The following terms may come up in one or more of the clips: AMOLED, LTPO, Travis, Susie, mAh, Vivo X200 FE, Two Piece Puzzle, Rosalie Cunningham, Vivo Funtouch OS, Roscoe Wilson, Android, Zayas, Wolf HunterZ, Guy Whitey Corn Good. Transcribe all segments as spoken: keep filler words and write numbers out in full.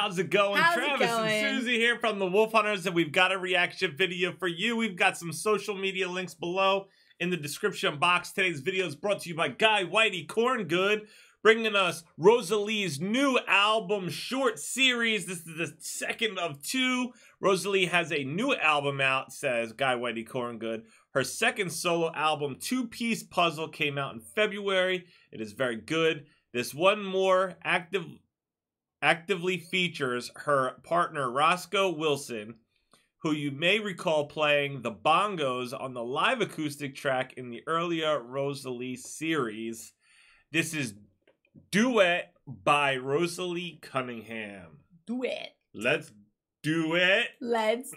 how's it going? How's Travis it going? and Susie here from the Wolf HunterZ, and we've got a reaction video for you. We've got some social media links below in the description box. Today's video is brought to you by Guy Whitey Corn Good, bringing us Rosalie's new album short series. This is the second of two. Rosalie has a new album out, says Guy Whitey Corn Good. Her second solo album, Two Piece Puzzle, came out in February. It is very good. This one more active, actively features her partner Roscoe Wilson, who you may recall playing the bongos on the live acoustic track in the earlier Rosalie series. This is Duet by Rosalie Cunningham. Duet. Let's do it. Let's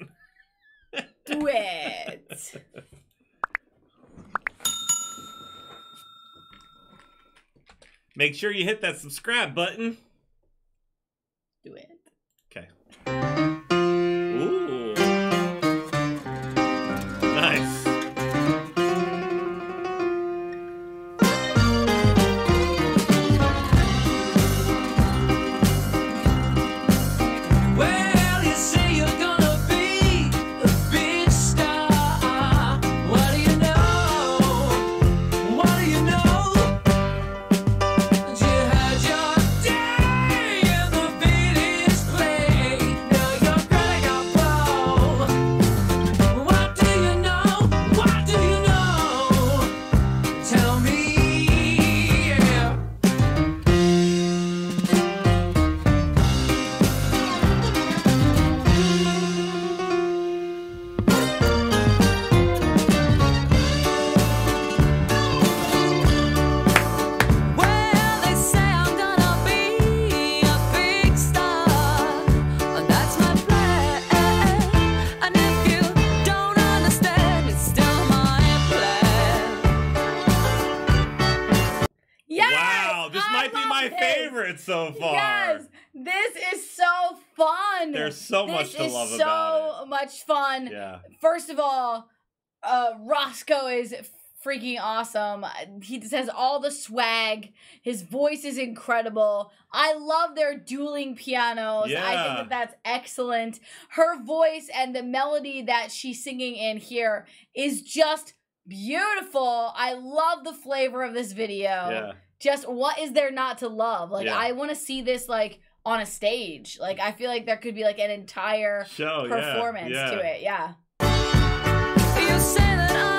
do it. Make sure you hit that subscribe button. Do it. Okay. Ooh. Nice. Well, you say you're gonna be a big star. What do you know? What do you know? So far, yes, this is so fun. There's so this much to love so about it. So much fun. Yeah. First of all, uh, Roscoe is freaking awesome. He just has all the swag. His voice is incredible. I love their dueling pianos. Yeah. I think that that's excellent. Her voice and the melody that she's singing in here is just beautiful. I love the flavor of this video. Yeah. Just what is there not to love? Like, yeah. I want to see this, like, on a stage. Like, I feel like there could be, like, an entire show, performance yeah, yeah. to it. Yeah. You say that I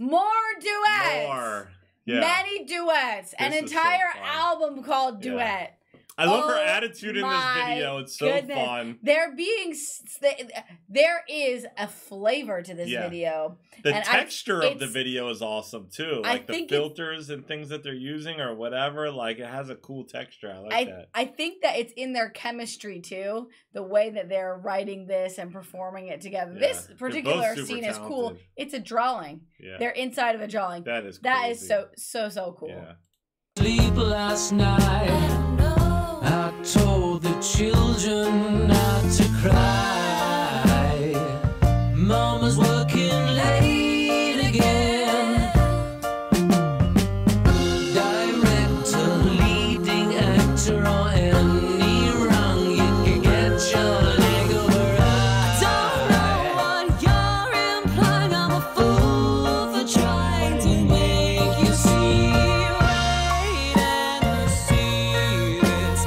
More duets. More. Yeah. Many duets. This An entire so album called Duet. Yeah. I love oh her attitude in this video. It's so goodness. fun. There being there is a flavor to this yeah. video. The and texture I, of the video is awesome too. Like I the think filters and things that they're using or whatever. Like it has a cool texture. I like I, that. I think that it's in their chemistry too. The way that they're writing this and performing it together. Yeah. This particular scene talented. is cool. It's a drawing. Yeah. They're inside of a drawing. That is that crazy. is so so so cool. Yeah. Sleep last night. I told the children not to cry. Mama's working late again. Director, leading actor, or any wrong you can get your leg over. I don't know what you're implying. I'm a fool for trying to make you see right and see it's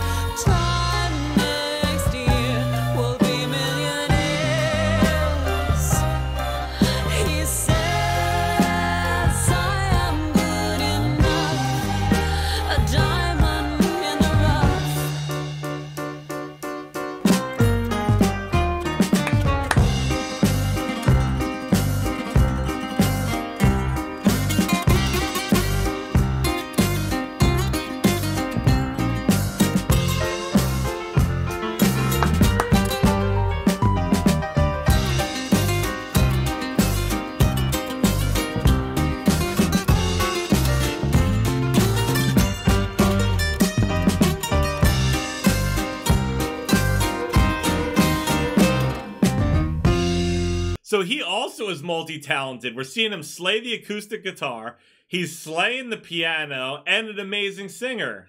So he also is multi-talented. We're seeing him slay the acoustic guitar. He's slaying the piano and an amazing singer.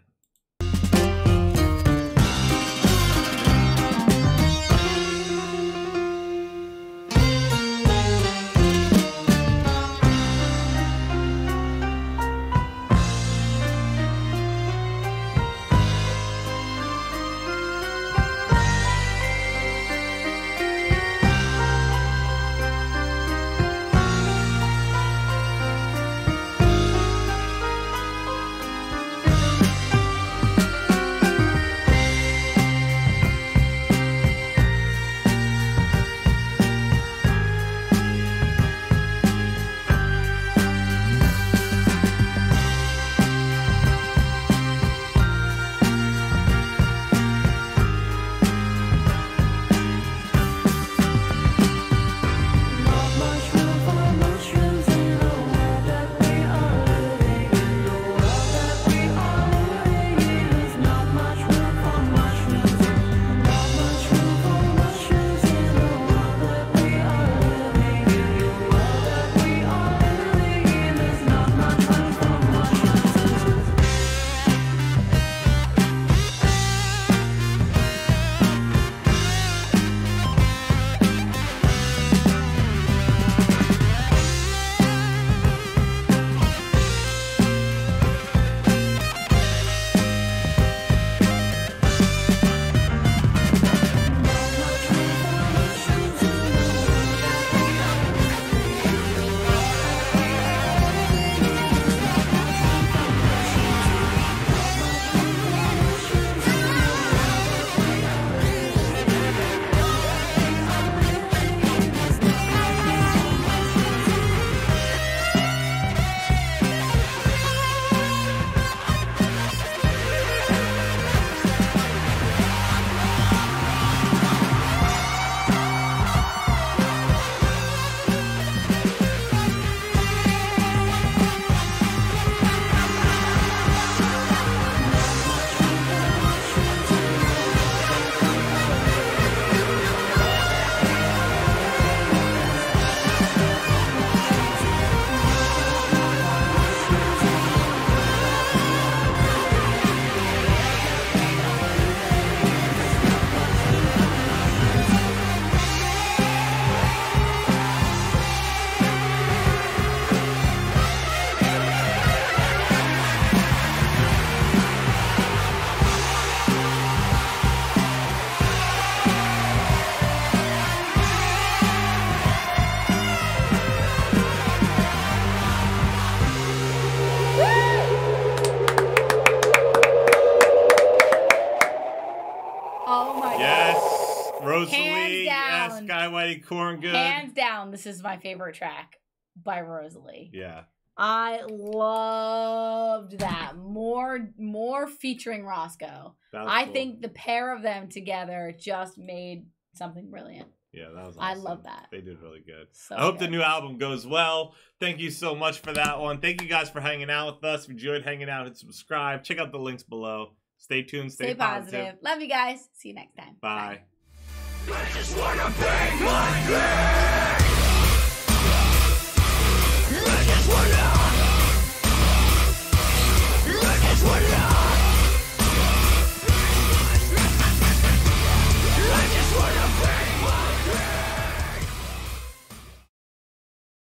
Whitey Corn Good. Hands down, this is my favorite track by Rosalie. Yeah. I loved that. More more featuring Roscoe. I cool. think the pair of them together just made something brilliant. Yeah, that was awesome. I love that. They did really good. So I hope good. the new album goes well. Thank you so much for that one. Thank you guys for hanging out with us. If you enjoyed hanging out, hit subscribe. Check out the links below. Stay tuned. Stay, stay positive. positive. Love you guys. See you next time. Bye. Bye. I just wanna bang my head.